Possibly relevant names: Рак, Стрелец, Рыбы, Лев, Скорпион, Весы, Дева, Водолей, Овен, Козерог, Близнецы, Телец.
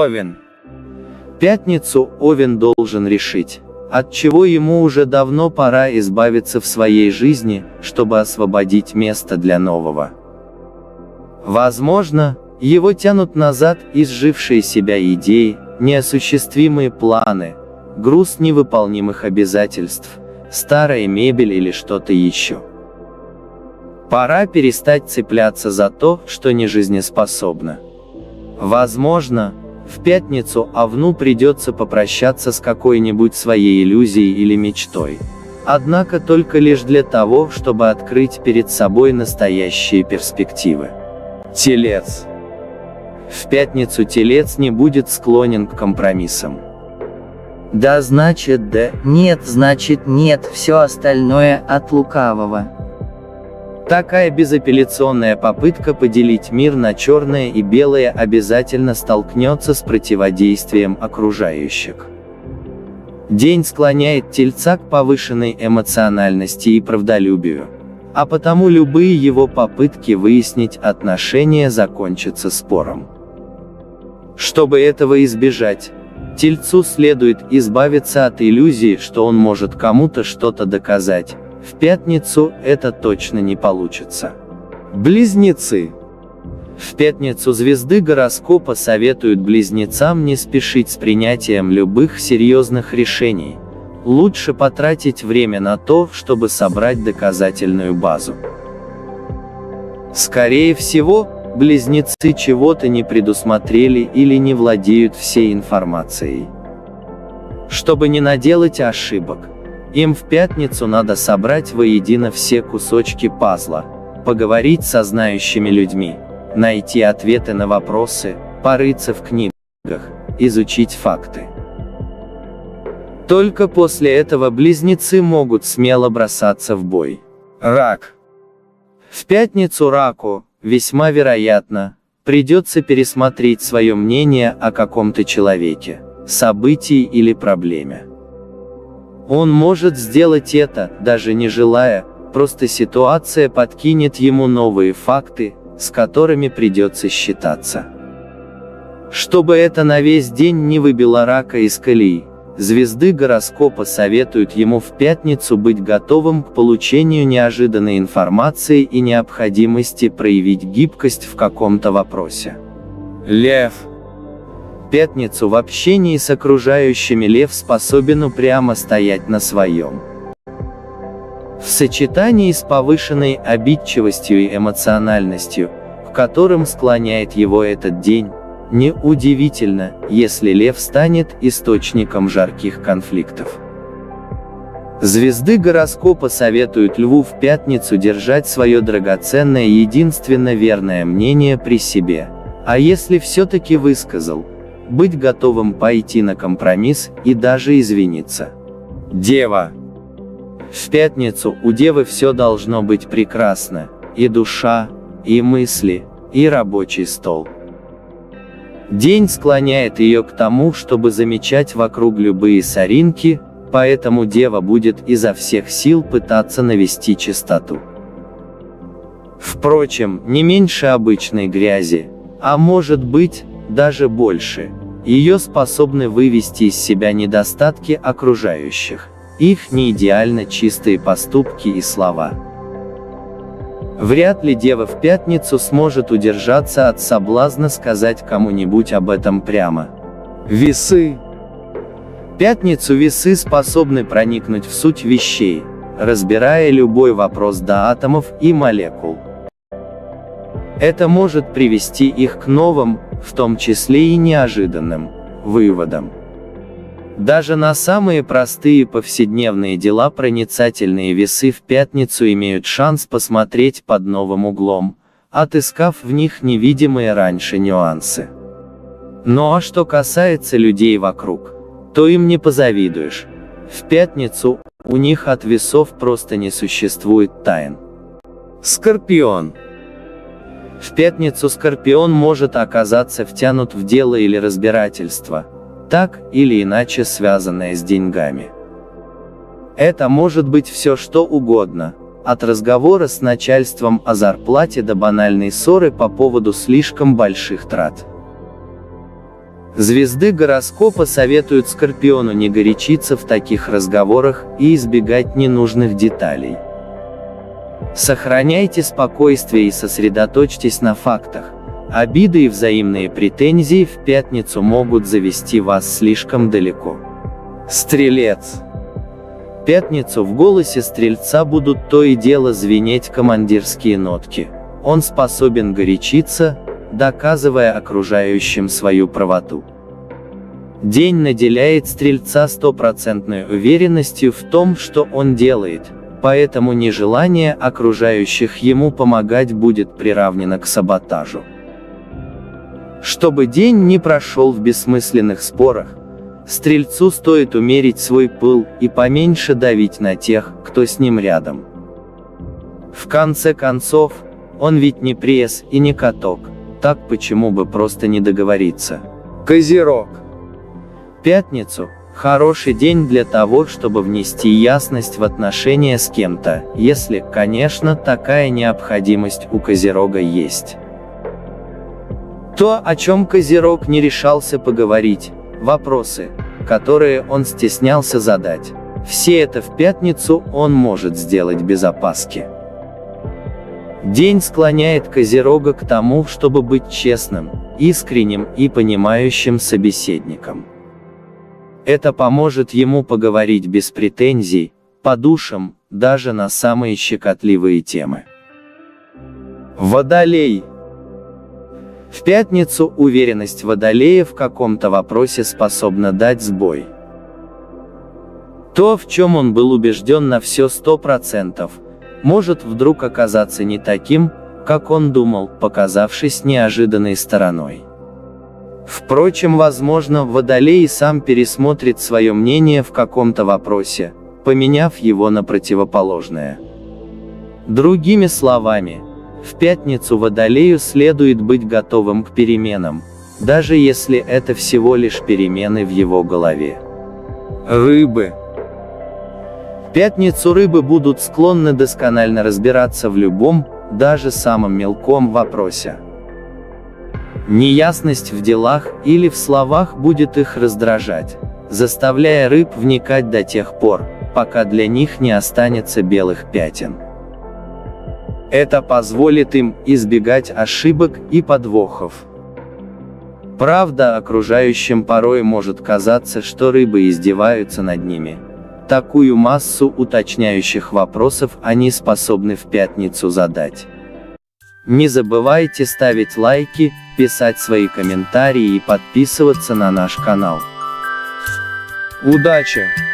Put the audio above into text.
Овен. В пятницу Овен должен решить, от чего ему уже давно пора избавиться в своей жизни, чтобы освободить место для нового. Возможно, его тянут назад изжившие себя идеи, неосуществимые планы, груз невыполнимых обязательств, старая мебель или что-то еще. Пора перестать цепляться за то, что не жизнеспособно. Возможно, в пятницу Овну придется попрощаться с какой-нибудь своей иллюзией или мечтой. Однако только лишь для того, чтобы открыть перед собой настоящие перспективы. Телец. В пятницу Телец не будет склонен к компромиссам. Да значит да, нет значит нет, все остальное от лукавого. Такая безапелляционная попытка поделить мир на черное и белое обязательно столкнется с противодействием окружающих. День склоняет Тельца к повышенной эмоциональности и правдолюбию, а потому любые его попытки выяснить отношения закончатся спором. Чтобы этого избежать, Тельцу следует избавиться от иллюзии, что он может кому-то что-то доказать. В пятницу это точно не получится. Близнецы. В пятницу звезды гороскопа советуют близнецам не спешить с принятием любых серьезных решений. Лучше потратить время на то, чтобы собрать доказательную базу. Скорее всего, близнецы чего-то не предусмотрели или не владеют всей информацией. Чтобы не наделать ошибок, им в пятницу надо собрать воедино все кусочки пазла, поговорить со знающими людьми, найти ответы на вопросы, порыться в книгах, изучить факты. Только после этого близнецы могут смело бросаться в бой. Рак. В пятницу Раку, весьма вероятно, придется пересмотреть свое мнение о каком-то человеке, событии или проблеме. Он может сделать это, даже не желая, просто ситуация подкинет ему новые факты, с которыми придется считаться. Чтобы это на весь день не выбило Рака из колеи, звезды гороскопа советуют ему в пятницу быть готовым к получению неожиданной информации и необходимости проявить гибкость в каком-то вопросе. Лев. В пятницу в общении с окружающими Лев способен упрямо стоять на своем. В сочетании с повышенной обидчивостью и эмоциональностью, к которым склоняет его этот день, неудивительно, если Лев станет источником жарких конфликтов. Звезды гороскопа советуют Льву в пятницу держать свое драгоценное и единственно верное мнение при себе, а если все-таки высказал, быть готовым пойти на компромисс и даже извиниться. Дева. В пятницу у Девы все должно быть прекрасно, и душа, и мысли, и рабочий стол. День склоняет ее к тому, чтобы замечать вокруг любые соринки, поэтому Дева будет изо всех сил пытаться навести чистоту. Впрочем, не меньше обычной грязи, а может быть, даже больше. Ее способны вывести из себя недостатки окружающих, их неидеально чистые поступки и слова. Вряд ли Дева в пятницу сможет удержаться от соблазна сказать кому-нибудь об этом прямо. Весы. В пятницу Весы способны проникнуть в суть вещей, разбирая любой вопрос до атомов и молекул. Это может привести их к новым, в том числе и неожиданным, выводам. Даже на самые простые повседневные дела проницательные Весы в пятницу имеют шанс посмотреть под новым углом, отыскав в них невидимые раньше нюансы. Ну а что касается людей вокруг, то им не позавидуешь. В пятницу у них от Весов просто не существует тайн. Скорпион. В пятницу Скорпион может оказаться втянут в дело или разбирательство, так или иначе связанное с деньгами. Это может быть все что угодно, от разговора с начальством о зарплате до банальной ссоры по поводу слишком больших трат. Звезды гороскопа советуют Скорпиону не горячиться в таких разговорах и избегать ненужных деталей. Сохраняйте спокойствие и сосредоточьтесь на фактах. Обиды и взаимные претензии в пятницу могут завести вас слишком далеко. Стрелец. В пятницу в голосе Стрельца будут то и дело звенеть командирские нотки. Он способен горячиться, доказывая окружающим свою правоту. День наделяет Стрельца стопроцентной уверенностью в том, что он делает, поэтому нежелание окружающих ему помогать будет приравнено к саботажу. Чтобы день не прошел в бессмысленных спорах, Стрельцу стоит умерить свой пыл и поменьше давить на тех, кто с ним рядом. В конце концов, он ведь не пресс и не каток, так почему бы просто не договориться. Козерог. Пятницу – хороший день для того, чтобы внести ясность в отношения с кем-то, если, конечно, такая необходимость у Козерога есть. То, о чем Козерог не решался поговорить, вопросы, которые он стеснялся задать, все это в пятницу он может сделать без опаски. День склоняет Козерога к тому, чтобы быть честным, искренним и понимающим собеседником. Это поможет ему поговорить без претензий, по душам, даже на самые щекотливые темы. Водолей. В пятницу уверенность Водолея в каком-то вопросе способна дать сбой. То, в чем он был убежден на все 100%, может вдруг оказаться не таким, как он думал, показавшись неожиданной стороной. Впрочем, возможно, Водолей сам пересмотрит свое мнение в каком-то вопросе, поменяв его на противоположное. Другими словами, в пятницу Водолею следует быть готовым к переменам, даже если это всего лишь перемены в его голове. Рыбы. В пятницу рыбы будут склонны досконально разбираться в любом, даже самом мелком вопросе. Неясность в делах или в словах будет их раздражать, заставляя рыб вникать до тех пор, пока для них не останется белых пятен. Это позволит им избегать ошибок и подвохов. Правда, окружающим порой может казаться, что рыбы издеваются над ними. Такую массу уточняющих вопросов они способны в пятницу задать. Не забывайте ставить лайки, писать свои комментарии и подписываться на наш канал. Удачи!